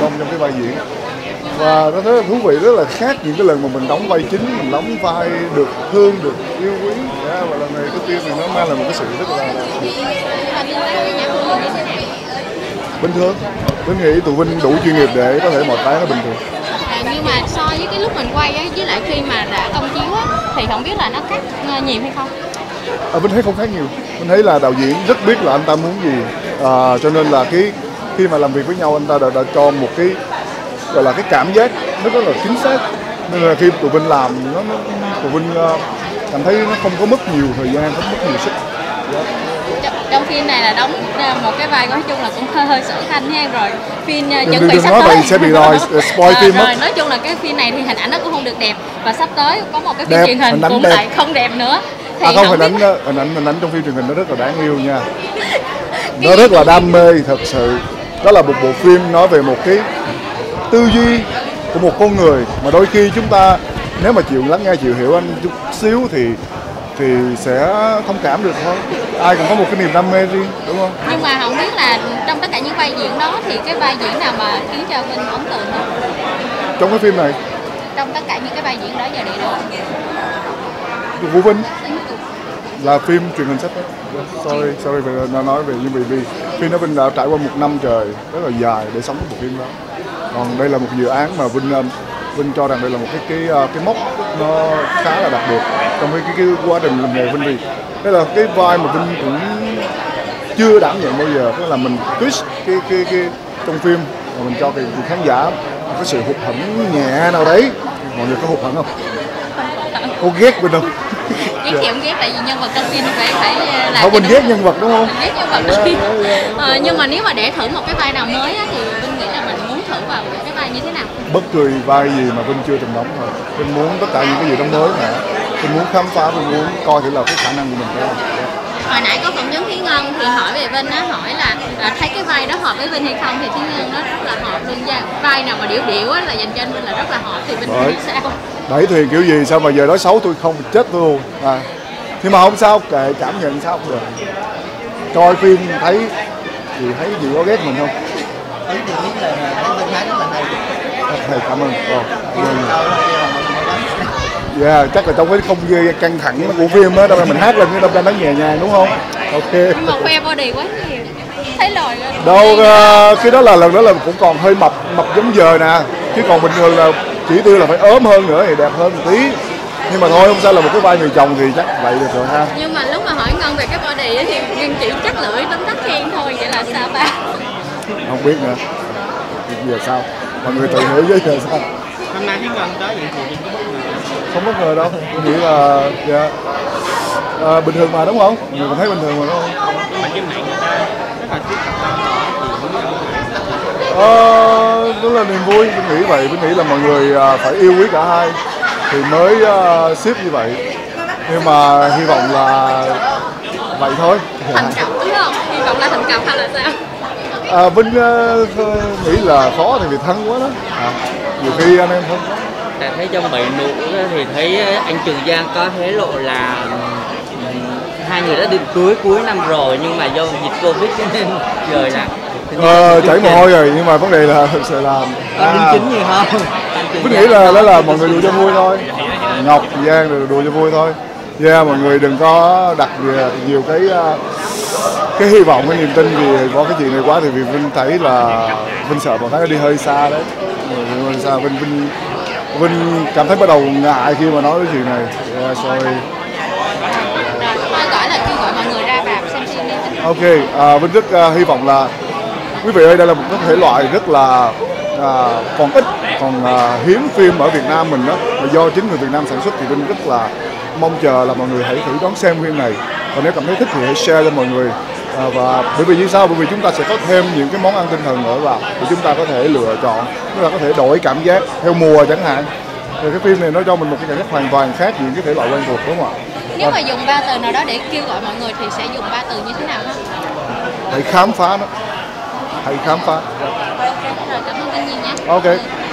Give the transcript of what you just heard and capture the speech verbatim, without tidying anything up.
công trong cái vai diễn. Và nó thấy thú vị, rất là khác những cái lần mà mình đóng vai chính, mình đóng vai được thương, được yêu quý. Yeah, và lần này cái tiên thì nó mang là một cái sự rất là... bình thường. Tôi nghĩ tụi Vinh đủ chuyên nghiệp để có thể mọi cái nó bình thường. À, nhưng mà so với cái lúc mình quay ấy, với lại khi mà đã công chiếu ấy, thì không biết là nó khác nhiều hay không? À, mình thấy không khác nhiều. Mình thấy là đạo diễn rất biết là anh ta muốn gì. À, cho nên là cái khi mà làm việc với nhau, anh ta đã, đã cho một cái gọi là cái cảm giác nó rất là chính xác. Nên là khi tụi Vinh làm nó, nó tụi Vinh uh, cảm thấy nó không có mất nhiều thời gian, không mất nhiều sức. Yeah. Trong phim này là đóng một cái vai nói chung là cũng hơi hơi sở khanh nha rồi. Phim uh, chuẩn bị sắp nói tới sẽ bị rồi, spoil à, phim rồi. Nói chung là cái phim này thì hình ảnh nó cũng không được đẹp, và sắp tới có một cái phim đẹp, truyền hình cũng đẹp. Lại không đẹp nữa. Thì à không, hình ảnh hình ảnh hình ảnh trong phim truyền hình nó rất là đáng yêu nha. Nó rất là đam mê thật sự. Đó là một bộ phim nói về một cái tư duy của một con người mà đôi khi chúng ta nếu mà chịu lắng nghe, chịu hiểu anh chút xíu thì thì sẽ thông cảm được thôi. Ai cũng có một cái niềm đam mê riêng, đúng không? Nhưng mà không biết là trong tất cả những vai diễn đó thì cái vai diễn nào mà khiến cho Vinh ấn tượng đó? Trong cái phim này? Trong tất cả những cái vai diễn đó giờ để đó. Vũ Vinh là phim truyền hình sắp hết. Sorry, sorry về nó nói về nhưng vì vì phim đó Vinh đã trải qua một năm trời rất là dài để sống bộ phim đó. Còn đây là một dự án mà Vinh Vinh cho rằng đây là một cái cái cái mốc nó khá là đặc biệt trong cái cái, cái quá trình làm nghề Vinh, vì đây là cái vai mà Vinh cũng chưa đảm nhận bao giờ, tức là mình twist cái cái cái trong phim mà mình cho cái, cái khán giả một cái sự hụt hẫng nhẹ nào đấy. Mọi người có hụt hẫng không? Cô ghét Vinh không? Ghét thì không ghét, tại vì nhân vật trong phim phải phải là không, mình ghét nhân vật đúng không? Ghét nhân vật trong phim. Ờ, nhưng mà nếu mà để thử một cái vai nào mới á, thì Vinh nghĩ là mình muốn thử vào cái vai như thế nào? Bất kỳ vai gì mà Vinh chưa từng đóng rồi, Vinh muốn tất cả những cái gì đó mới mà Vinh muốn khám phá, Vinh muốn coi thử là cái khả năng của mình thế nào. Hồi nãy có phỏng vấn Thúy Ngân thì hỏi về Vinh á, hỏi là thấy cái vai đó hợp với Vinh hay không, thì Thúy Ngân nó rất là hợp luôn. Vai nào mà điểu điểu á là dành cho anh Vinh là rất là hợp, thì Vinh nghĩ sao? Đẩy thuyền kiểu gì sao mà giờ nói xấu tôi không, chết tôi luôn à. Nhưng mà không sao, kệ, cảm nhận sao cũng được. Coi phim thấy thì thấy gì có ghét mình không? Thấy thì biết là Vinh Thái rất là hay. Thầy cảm ơn. Yeah, chắc là trong cái không gian căng thẳng của phim á, đâu là mình hát lên cái đâm ra nó nhẹ nhàng đúng không? Ok. Nhưng mà khoe body quá nhiều, thấy lòi rồi. Đâu, cái đó là lần đó là cũng còn hơi mập, mập giống giờ nè. Chứ còn bình thường là chỉ tiêu là phải ốm hơn nữa thì đẹp hơn một tí. Nhưng mà thôi không sao, là một cái vai người chồng thì chắc vậy được rồi ha. Nhưng mà lúc mà hỏi Ngân về cái body thì Ngân chỉ chắc lưỡi tấm tắc khen thôi, vậy là sao ba? Không biết nữa, giờ sao? Mọi người tự hiểu với giờ sao? Hôm nay Thúy Ngân tới vậy thì không bất ngờ đâu, tôi nghĩ là dạ, à, bình thường mà đúng không? Mình thấy bình thường mà đúng không? À, đó là niềm vui, tôi nghĩ vậy, tôi nghĩ là mọi người phải yêu quý cả hai thì mới uh, ship như vậy. Nhưng mà hy vọng là vậy thôi. Thành công đúng không? Hy vọng là thành công hay là sao? À, Vinh uh, nghĩ là khó thì vì thân quá đó. À, nhiều khi anh em thân quá. Tại thấy trong Bảy Nữ thì thấy anh Trường Giang có hé lộ là hai người đã định cưới cuối năm rồi, nhưng mà do dịch Covid cho nên trời là ờ, chảy mồ hôi rồi, nhưng mà vấn đề là sẽ làm à, đính chính gì không? Cứ nghĩ là đó là mọi người đùa cho vui thôi, Ngọc Giang rồi đùa cho vui thôi. Yeah, mọi người đừng có đặt nhiều cái cái hy vọng, cái niềm tin gì có cái chuyện này quá, thì vì Vinh thấy là Vinh sợ bọn nó đi hơi xa đấy, hơi xa. Vinh Vinh Vinh cảm thấy bắt đầu ngại khi mà nói cái chuyện này. Yeah, sorry. Thôi gọi là kêu gọi mọi người ra rạp xem phim đi. Ok, à, Vinh rất uh, hy vọng là quý vị ơi, đây là một cái thể loại rất là à, còn ít, còn à, hiếm phim ở Việt Nam mình đó, mà do chính người Việt Nam sản xuất, thì Vinh rất là mong chờ là mọi người hãy thử đón xem phim này. Và nếu cảm thấy thích thì hãy share cho mọi người. À, và bởi vì như sao? Bởi vì chúng ta sẽ có thêm những cái món ăn tinh thần nữa vào, thì chúng ta có thể lựa chọn, chúng ta có thể đổi cảm giác theo mùa chẳng hạn. Rồi cái phim này nó cho mình một cái cảm giác hoàn toàn khác những cái thể loại quen thuộc, đúng không ạ? Nếu à, mà dùng ba từ nào đó để kêu gọi mọi người thì sẽ dùng ba từ như thế nào không? Hãy khám phá nó, hãy khám phá. Rồi, cảm ơn anh nhiều nhé. Ok.